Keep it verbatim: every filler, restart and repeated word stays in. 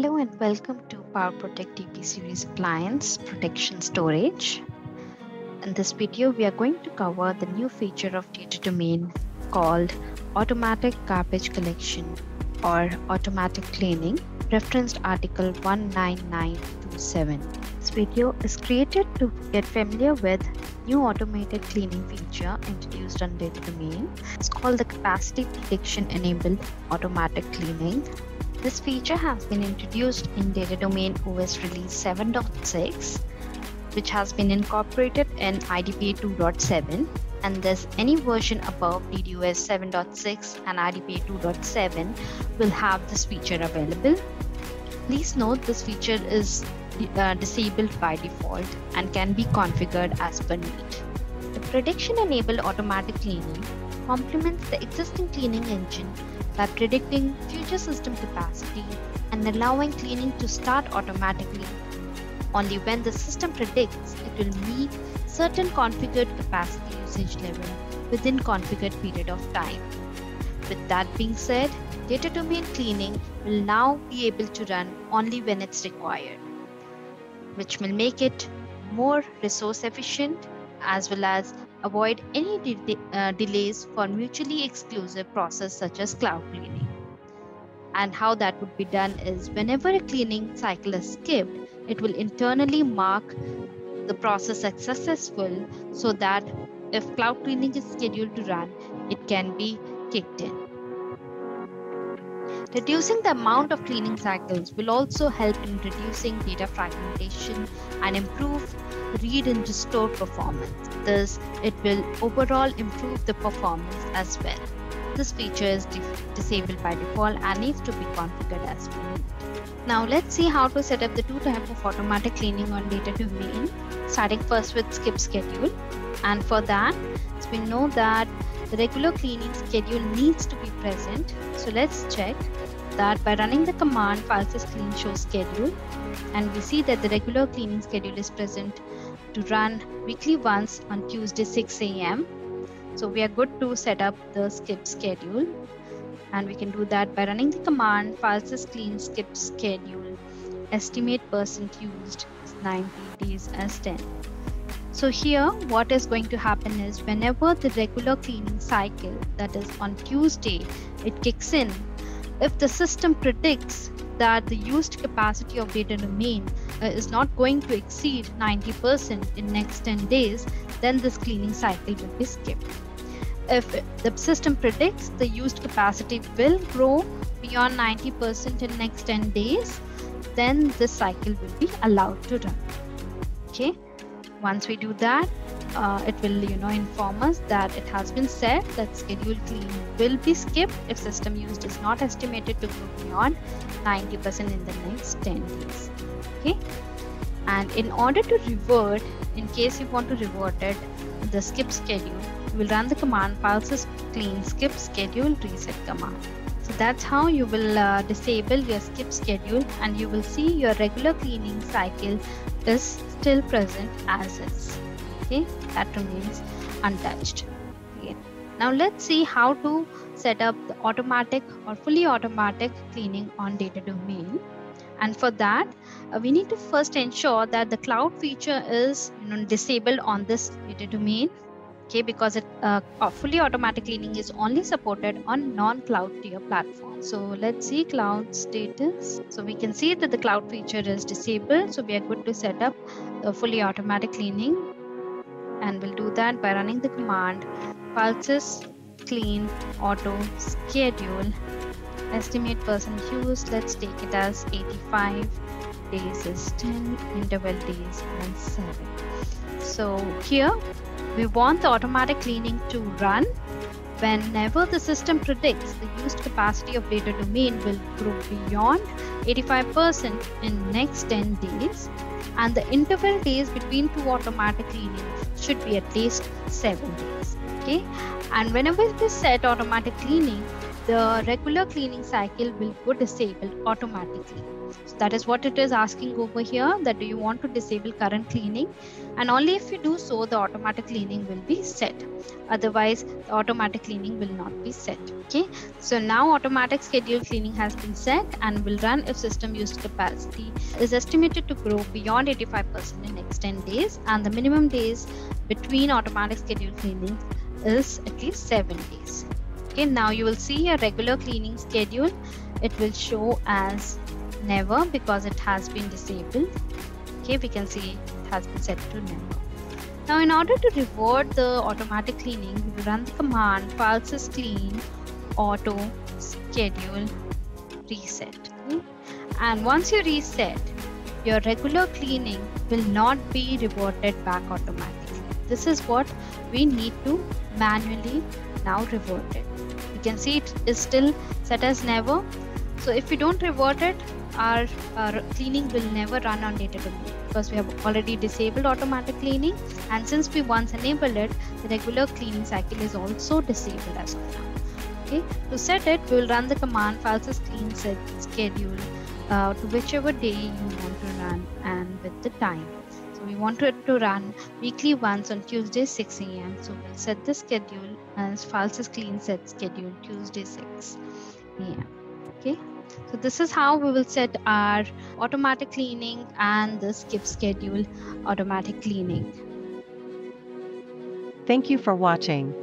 Hello and welcome to PowerProtect D P Series Appliance Protection Storage. In this video, we are going to cover the new feature of Data Domain called Automatic Garbage Collection or Automatic Cleaning, referenced Article one nine nine two seven. This video is created to get familiar with new automated cleaning feature introduced on Data Domain. It's called the Capacity Detection Enabled Automatic Cleaning. This feature has been introduced in Data Domain O S Release seven point six, which has been incorporated in I D P A two point seven, and thus any version above DDoS seven point six and I D P A two point seven will have this feature available. Please note this feature is uh, disabled by default and can be configured as per need. The prediction-enabled automatic cleaning complements the existing cleaning engine by predicting future system capacity and allowing cleaning to start automatically only when the system predicts it will meet certain configured capacity usage level within configured period of time. With that being said, data domain cleaning will now be able to run only when it's required, which will make it more resource efficient as well as avoid any de uh, delays for mutually exclusive process such as cloud cleaning. And how that would be done is whenever a cleaning cycle is skipped, it will internally mark the process as successful so that if cloud cleaning is scheduled to run, it can be kicked in. Reducing the amount of cleaning cycles will also help in reducing data fragmentation and improve read and restore performance. Thus, it will overall improve the performance as well. This feature is disabled by default and needs to be configured as well. Now let's see how to set up the two types of automatic cleaning on data domain, starting first with skip schedule. And for that, we know that the regular cleaning schedule needs to be present. So let's check that by running the command file sys clean show schedule, and we see that the regular cleaning schedule is present to run weekly once on Tuesday six A M So we are good to set up the skip schedule, and we can do that by running the command file sys clean skip schedule. Estimate percent used is ninety, days as ten. So here what is going to happen is whenever the regular cleaning cycle, that is on Tuesday, it kicks in, if the system predicts that the used capacity of data domain uh, is not going to exceed ninety percent in next ten days, then this cleaning cycle will be skipped. If the system predicts the used capacity will grow beyond ninety percent in next ten days, then this cycle will be allowed to run. Okay. Once we do that, uh, it will you know inform us that it has been said that schedule clean will be skipped if system used is not estimated to go beyond ninety percent in the next ten days. Okay, and in order to revert, in case you want to revert it, the skip schedule, you will run the command file sys clean skip schedule reset command. So that's how you will uh, disable your skip schedule, and you will see your regular cleaning cycle is still present as is. Okay, that remains untouched. Okay. Now let's see how to set up the automatic or fully automatic cleaning on data domain. And for that, uh, we need to first ensure that the cloud feature is you know, disabled on this data domain. Okay, because it uh, fully automatic cleaning is only supported on non-cloud tier platform. So let's see cloud status. So we can see that the cloud feature is disabled. So we are good to set up the fully automatic cleaning, and we'll do that by running the command file sys clean auto schedule estimate percent used. Let's take it as eighty-five, days is ten, interval days and seven. So here, we want the automatic cleaning to run whenever the system predicts the used capacity of data domain will grow beyond eighty-five percent in next ten days, and the interval days between two automatic cleanings should be at least seven days. Okay, and whenever we set automatic cleaning, the regular cleaning cycle will go disabled automatically. So that is what it is asking over here, that do you want to disable current cleaning, and only if you do so the automatic cleaning will be set, otherwise the automatic cleaning will not be set. Okay, so now automatic scheduled cleaning has been set and will run if system used capacity is estimated to grow beyond eighty-five percent in next ten days, and the minimum days between automatic scheduled cleaning is at least seven days. Okay, now you will see a regular cleaning schedule. It will show as never because it has been disabled. Okay, we can see it has been set to never. Now in order to revert the automatic cleaning, we will run the command file sys clean auto schedule reset. Okay? And once you reset, your regular cleaning will not be reverted back automatically. This is what we need to manually now revert it. You can see it is still set as never. So if we don't revert it, our, our cleaning will never run on data domain because we have already disabled automatic cleaning, and since we once enabled it, the regular cleaning cycle is also disabled as of now. Okay, to set it, we will run the command file sys clean set schedule uh, to whichever day you want to run and with the time. So we want it to run weekly once on Tuesday six A M So we'll set the schedule as file sys clean set schedule Tuesday six A M Okay, so this is how we will set our automatic cleaning and the skip schedule automatic cleaning. Thank you for watching.